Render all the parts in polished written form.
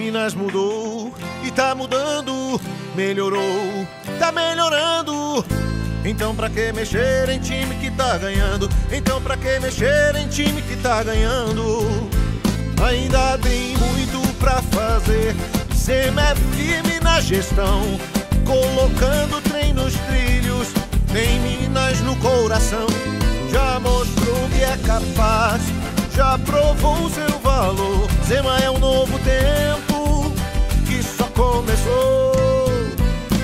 Minas mudou e tá mudando, melhorou, tá melhorando. Então pra que mexer em time que tá ganhando? Então pra que mexer em time que tá ganhando? Ainda tem muito pra fazer, Zema é firme na gestão, colocando o trem nos trilhos, tem Minas no coração. Já mostrou que é capaz, já provou seu valor. Zema é um novo tempo que só começou.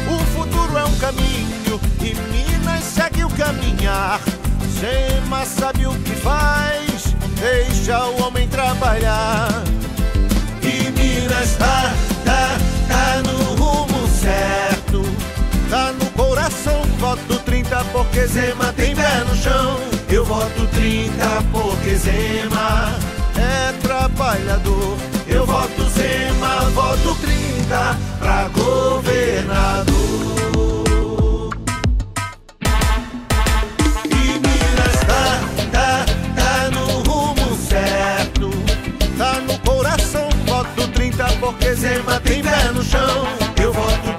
O futuro é um caminho e Minas segue o caminhar. Zema sabe o que faz, deixa o homem trabalhar. E Minas tá no rumo certo, tá no coração. Voto 30 porque Zema tem pé no chão. Eu voto 30 porque Zema é trabalhador. Eu voto Zema, voto 30 pra governador. E Minas tá no rumo certo, tá no coração. Voto 30 porque Zema tem pé no chão. Eu voto 30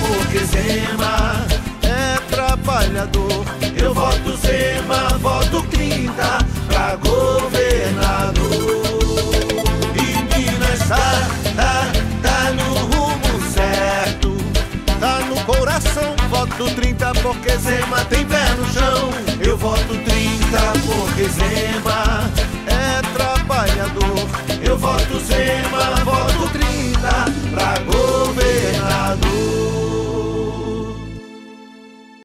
porque Zema é trabalhador. Eu voto Zema, voto 30 pra governador. E Minas tá no rumo certo, tá no coração. Voto 30 porque Zema tem pé no chão. Eu voto 30